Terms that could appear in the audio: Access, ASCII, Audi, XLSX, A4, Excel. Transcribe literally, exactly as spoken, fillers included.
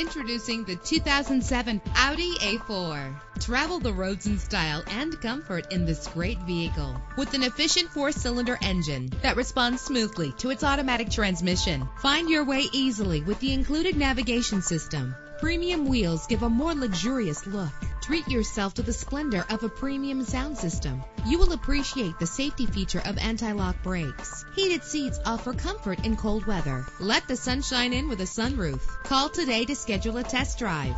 Introducing the two thousand seven Audi A four. Travel the roads in style and comfort in this great vehicle. With an efficient four-cylinder engine that responds smoothly to its automatic transmission, find your way easily with the included navigation system. Premium wheels give a more luxurious look. Treat yourself to the splendor of a premium sound system. You will appreciate the safety feature of anti-lock brakes. Heated seats offer comfort in cold weather. Let the sunshine in with a sunroof. Call today to schedule a test drive.